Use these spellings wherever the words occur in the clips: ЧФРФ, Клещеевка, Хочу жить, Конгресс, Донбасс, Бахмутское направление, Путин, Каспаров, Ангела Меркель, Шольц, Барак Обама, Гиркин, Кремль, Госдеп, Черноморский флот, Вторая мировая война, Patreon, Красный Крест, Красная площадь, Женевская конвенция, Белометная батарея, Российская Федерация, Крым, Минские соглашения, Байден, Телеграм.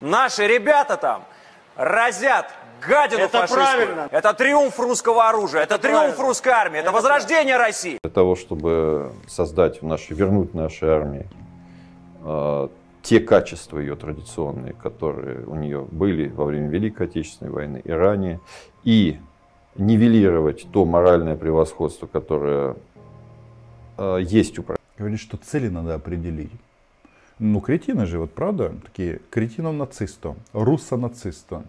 Наши ребята там разят гадину фашистскую. Правильно. Это триумф русского оружия, это триумф правильно. Русской армии, это возрождение правильно. России. Для того, чтобы создать вернуть нашей армии те качества ее традиционные, которые у нее были во время Великой Отечественной войны и ранее, и нивелировать то моральное превосходство, которое есть у правительства. Говорит, что цели надо определить. Ну, кретины же, вот правда, такие кретино-нацисто, руссо-нацисто.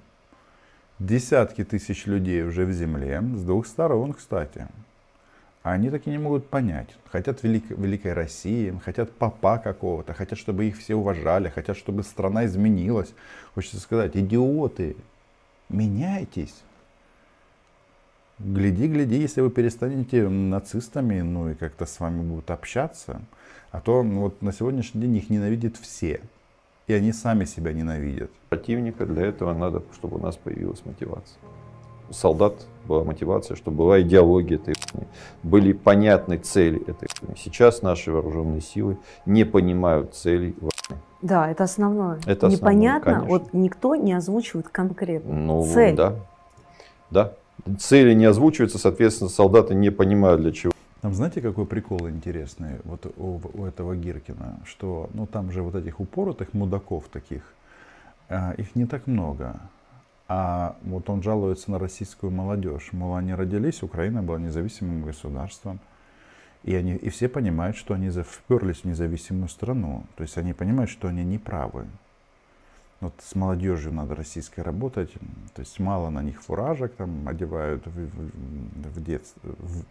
Десятки тысяч людей уже в земле, с двух сторон, кстати. Они таки не могут понять. Хотят великой России, хотят папа какого-то, хотят, чтобы их все уважали, хотят, чтобы страна изменилась. Хочется сказать, идиоты, меняйтесь. Гляди, если вы перестанете нацистами, ну и как-то с вами будут общаться, а то ну, вот на сегодняшний день их ненавидят все, и они сами себя ненавидят. Противника для этого надо, чтобы у нас появилась мотивация. У солдат была мотивация, чтобы была идеология этой войны, были понятны цели этой войны. Сейчас наши вооруженные силы не понимают целей войны. Да, это основное. Это непонятно, основное, вот никто не озвучивает конкретно ну, цель. Да. Цели не озвучиваются, соответственно, солдаты не понимают для чего. Там знаете, какой прикол интересный вот у этого Гиркина, что ну, там же вот этих упоротых мудаков таких, их не так много. А вот он жалуется на российскую молодежь, мол, они родились, Украина была независимым государством. И все понимают, что они вперлись в независимую страну, то есть они понимают, что они неправы. Вот с молодежью надо российской работать, то есть мало на них фуражек там одевают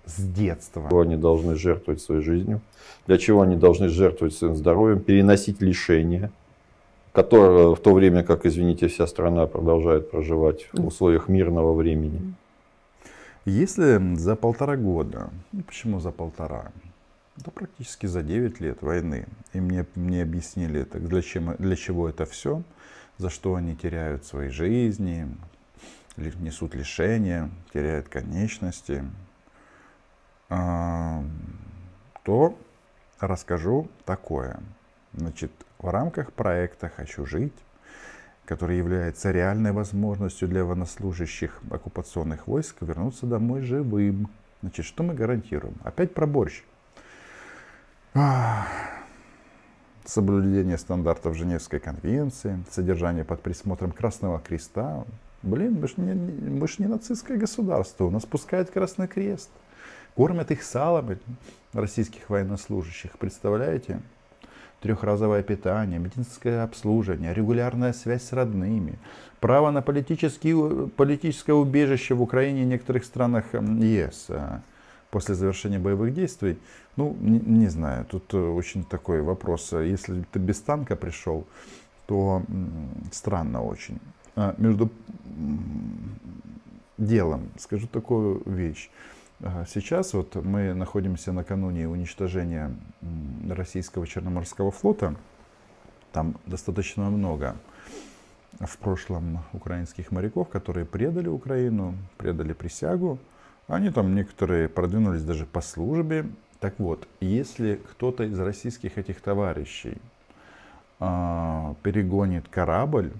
с детства. Они должны жертвовать своей жизнью, для чего они должны жертвовать своим здоровьем, переносить лишения, которые в то время, как, извините, вся страна продолжает проживать в условиях мирного времени. Если за полтора года, ну почему за полтора? Да практически за 9 лет войны. И мне объяснили, так, для чего это все, за что они теряют свои жизни, несут лишения, теряют конечности. То расскажу такое. Значит, в рамках проекта «Хочу жить», который является реальной возможностью для военнослужащих оккупационных войск вернуться домой живым. Значит, что мы гарантируем? Опять про борщ. Соблюдение стандартов Женевской конвенции, содержание под присмотром Красного Креста. Блин, мы ж не нацистское государство, у нас пускает Красный Крест. Кормят их салом, российских военнослужащих, представляете? Трехразовое питание, медицинское обслуживание, регулярная связь с родными, право на политическое убежище в Украине и некоторых странах ЕС. После завершения боевых действий, ну, не знаю, тут очень такой вопрос. Если ты без танка пришел, то странно очень. Между делом скажу такую вещь. Сейчас вот мы находимся накануне уничтожения российского Черноморского флота. Там достаточно много в прошлом украинских моряков, которые предали Украину, предали присягу. Они там некоторые продвинулись даже по службе. Так вот, если кто-то из российских этих товарищей перегонит корабль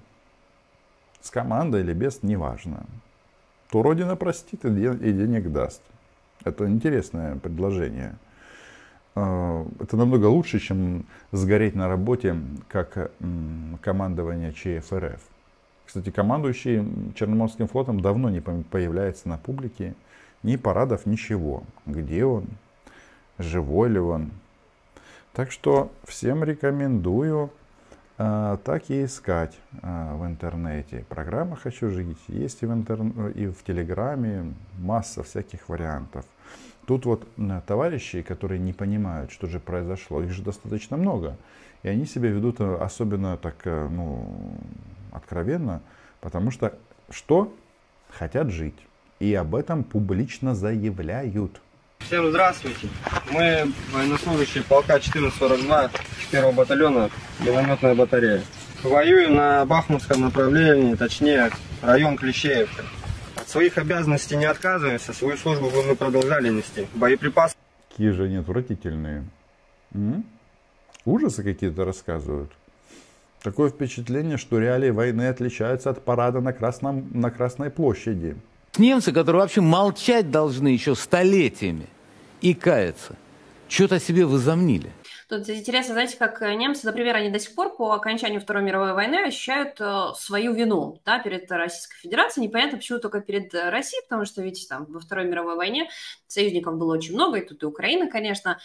с командой или без, неважно, то Родина простит и денег даст. Это интересное предложение. Это намного лучше, чем сгореть на работе, как командование ЧФРФ. Кстати, командующий Черноморским флотом давно не появляется на публике. Ни парадов, ничего. Где он? Живой ли он? Так что всем рекомендую так и искать в интернете. Программа «Хочу жить» есть и в Телеграме. Масса всяких вариантов. Тут вот товарищи, которые не понимают, что же произошло, их же достаточно много. И они себя ведут особенно так, ну, откровенно, потому что хотят жить. И об этом публично заявляют. Всем здравствуйте. Мы военнослужащие полка 1442 1-го батальона «Белометная батарея». Воюем на Бахмутском направлении, точнее район Клещеевка. От своих обязанностей не отказываемся, свою службу мы продолжали нести. Боеприпасы... Какие же они отвратительные. Ужасы какие-то рассказывают. Такое впечатление, что реалии войны отличаются от парада на Красной площади. Немцы, которые вообще молчать должны еще столетиями и каяться, что-то о себе возомнили. Тут интересно, знаете, как немцы, например, они до сих пор по окончанию Второй мировой войны ощущают свою вину, да, перед Российской Федерацией. Непонятно, почему только перед Россией, потому что, видите, там во Второй мировой войне союзников было очень много, и тут и Украина, конечно.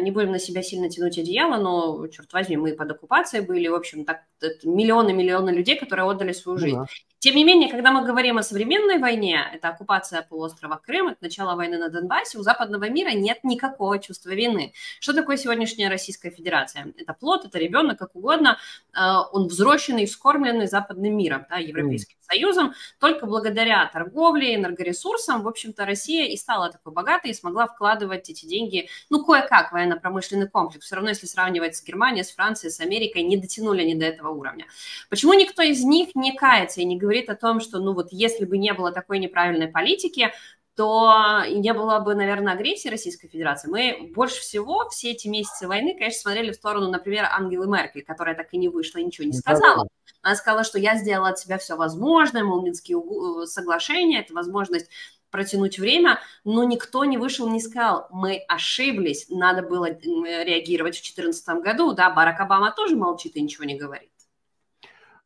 Не будем на себя сильно тянуть одеяло, но, черт возьми, мы под оккупацией были. В общем, так миллионы людей, которые отдали свою жизнь. Да. Тем не менее, когда мы говорим о современной войне, это оккупация полуострова Крым, это начало войны на Донбассе, у западного мира нет никакого чувства вины. Что такое сегодняшняя Российская Федерация? Это плод, это ребенок, как угодно, он взросленный и вскормленный западным миром, да, Европейским Союзом. Только благодаря торговле, энергоресурсам, в общем-то, Россия и стала такой богатой, и смогла вкладывать эти деньги, ну, кое-как, военно-промышленный комплекс. Все равно, если сравнивать с Германией, с Францией, с Америкой, не дотянули они до этого уровня. Почему никто из них не кается и не говорит о том, что, ну вот, если бы не было такой неправильной политики, то не было бы, наверное, агрессии Российской Федерации. Мы больше всего все эти месяцы войны, конечно, смотрели в сторону, например, Ангелы Меркель, которая так и не вышла, ничего не сказала. Она сказала, что я сделала от себя все возможное, мол, Минские соглашения, это возможность протянуть время, но никто не вышел, не сказал, мы ошиблись, надо было реагировать в 2014 году, да, Барак Обама тоже молчит и ничего не говорит.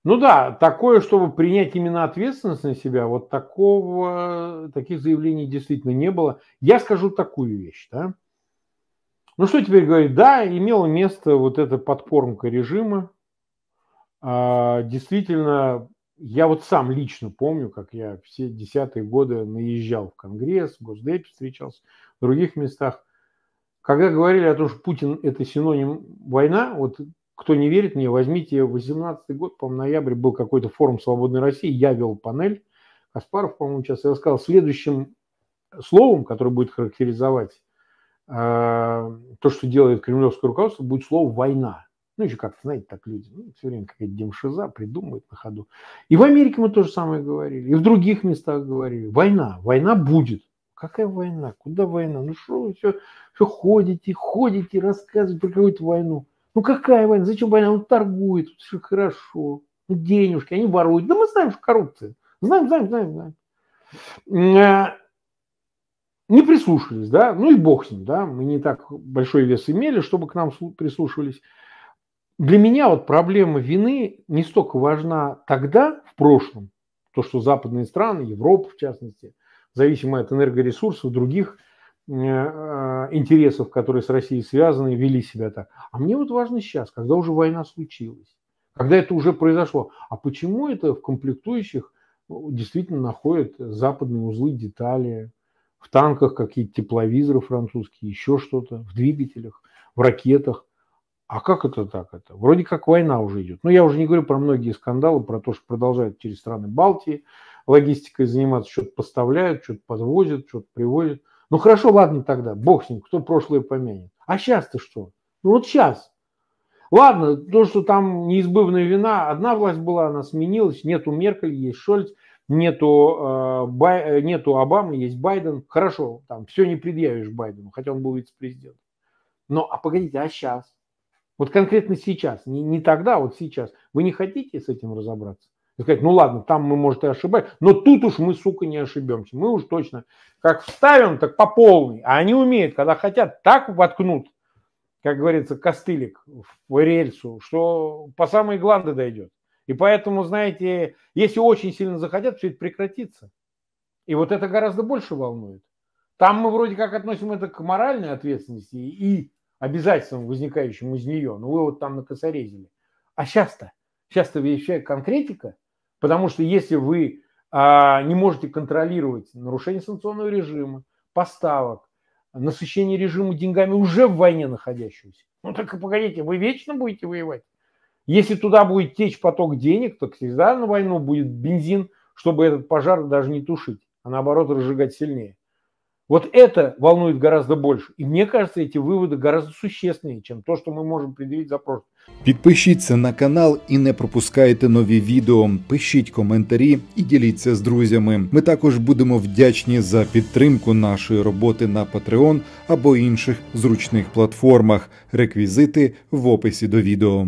Ну да, такое, чтобы принять именно ответственность на себя, вот таких заявлений действительно не было. Я скажу такую вещь, да? Ну что теперь говорить? Да, имело место вот эта подкормка режима. Действительно, я вот сам лично помню, как я все 10-е годы наезжал в Конгресс, в Госдепе встречался, в других местах. Когда говорили о том, что Путин – это синоним война, вот... Кто не верит мне, возьмите 18-й год, по-моему, ноябрь, был какой-то форум «Свободной России», я вел панель, Каспаров, по-моему, участвовал, я сказал, следующим словом, которое будет характеризовать то, что делает кремлевское руководство, будет слово «война». Ну, еще как-то, знаете, так люди, ну, все время какая-то демшиза придумывает на ходу. И в Америке мы то же самое говорили, и в других местах говорили. Война, война будет. Какая война? Куда война? Ну, что вы все ходите, рассказываете про какую-то войну. Ну какая война? Зачем война? Он торгует, все хорошо. Ну, денежки, они воруют. Да мы знаем, что коррупция. Знаем. Не прислушались, да? Ну и бог с ним, да? Мы не так большой вес имели, чтобы к нам прислушивались. Для меня вот проблема вины не столько важна тогда, в прошлом, то, что западные страны, Европа в частности, зависимо от энергоресурсов, других интересов, которые с Россией связаны, вели себя так. А мне вот важно сейчас, когда уже война случилась, когда это уже произошло. А почему это в комплектующих действительно находят западные узлы, детали, в танках какие-то тепловизоры французские, еще что-то, в двигателях, в ракетах. А как это так? Это? Вроде как война уже идет. Но я уже не говорю про многие скандалы, про то, что продолжают через страны Балтии логистикой заниматься, что-то поставляют, что-то подвозят, что-то привозят. Ну хорошо, ладно тогда, бог с ним, кто прошлое помянет. А сейчас-то что? Ну вот сейчас. Ладно, то, что там неизбывная вина, одна власть была, она сменилась, нету Меркель, есть Шольц, нету Обамы, есть Байден. Хорошо, там все не предъявишь Байдену, хотя он был вице-президентом. Но, а погодите, а сейчас? Вот конкретно сейчас, не тогда, вот сейчас. Вы не хотите с этим разобраться? И сказать, ну ладно, там мы, может, и ошибаемся, но тут уж мы, сука, не ошибемся. Мы уж точно как вставим, так по полной. А они умеют, когда хотят, так воткнут, как говорится, костылик в рельсу, что по самой гланды дойдет. И поэтому, знаете, если очень сильно захотят, все это прекратится. И вот это гораздо больше волнует. Там мы вроде как относим это к моральной ответственности и обязательствам, возникающим из нее. Ну вы вот там накосорезили. А сейчас-то? Сейчас-то вещает конкретика. Потому что если вы не можете контролировать нарушение санкционного режима, поставок, насыщение режима деньгами уже в войне находящегося, ну так и погодите, вы вечно будете воевать? Если туда будет течь поток денег, то всегда на войну будет бензин, чтобы этот пожар даже не тушить, а наоборот разжигать сильнее. Вот это волнует гораздо больше. И мне кажется, эти выводы гораздо существеннее, чем то, что ми можемо пред'явити за прошлое. Підпишіться на канал і не пропускайте нові відео. Пишіть коментарі і діліться з друзями. Ми також будемо вдячні за підтримку нашої роботи на Patreon або інших зручних платформах. Реквізити в описі до відео.